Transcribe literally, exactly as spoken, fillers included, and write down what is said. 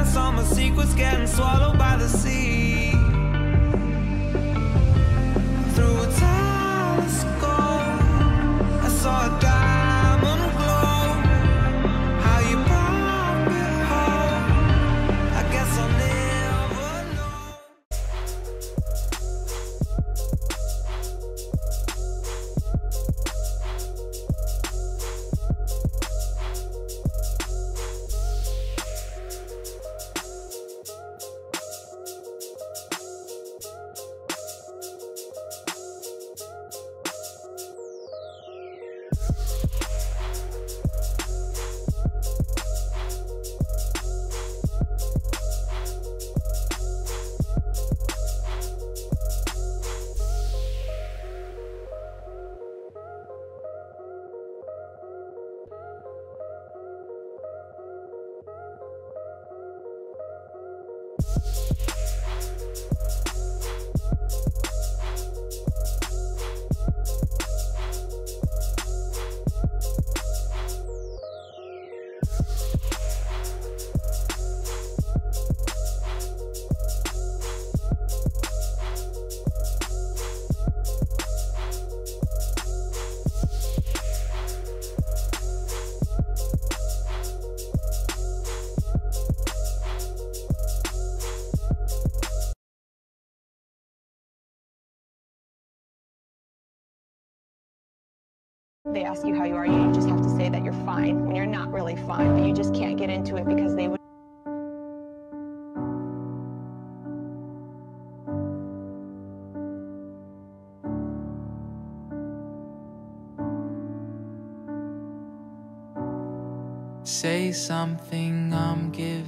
I saw my secrets getting swallowed by the sea. Through a telescope, I saw a diamond glow. How you brought me home, I guess I'll never know. They ask you how you are, you just have to say that you're fine when you're not really fine, but you just can't get into it because they would. Say something, I'm giving.